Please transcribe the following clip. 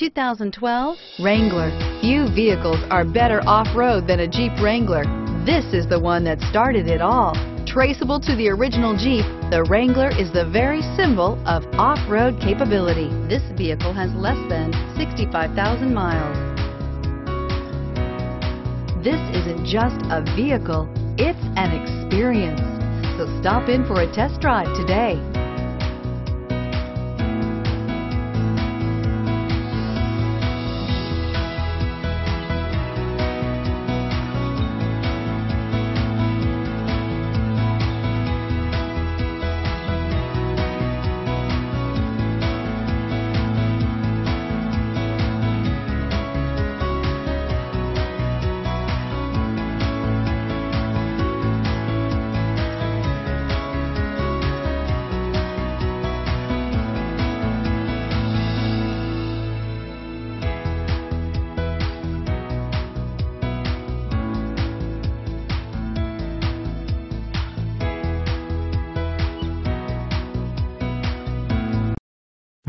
2012 Wrangler. Few vehicles are better off-road than a Jeep Wrangler. This is the one that started it all. Traceable to the original Jeep, the Wrangler is the very symbol of off-road capability. This vehicle has less than 65,000 miles. This isn't just a vehicle, it's an experience. So stop in for a test drive today.